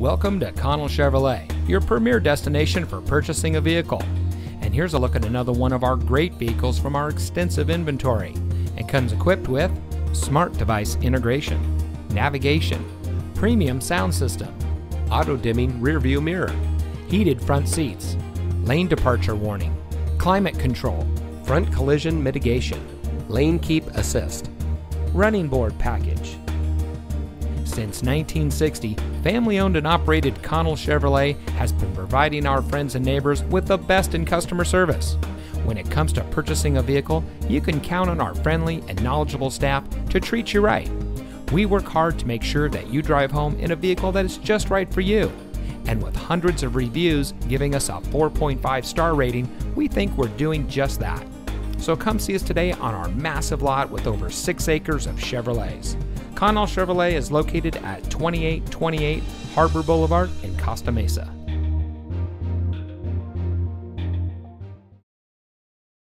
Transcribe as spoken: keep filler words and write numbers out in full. Welcome to Connell Chevrolet, your premier destination for purchasing a vehicle. And here's a look at another one of our great vehicles from our extensive inventory. It comes equipped with smart device integration, navigation, premium sound system, auto-dimming rear view mirror, heated front seats, lane departure warning, climate control, front collision mitigation, lane keep assist, running board package. Since nineteen sixty, family-owned and operated Connell Chevrolet has been providing our friends and neighbors with the best in customer service. When it comes to purchasing a vehicle, you can count on our friendly and knowledgeable staff to treat you right. We work hard to make sure that you drive home in a vehicle that is just right for you. And with hundreds of reviews giving us a four point five star rating, we think we're doing just that. So come see us today on our massive lot with over six acres of Chevrolets. Connell Chevrolet is located at twenty-eight twenty-eight Harbor Boulevard in Costa Mesa.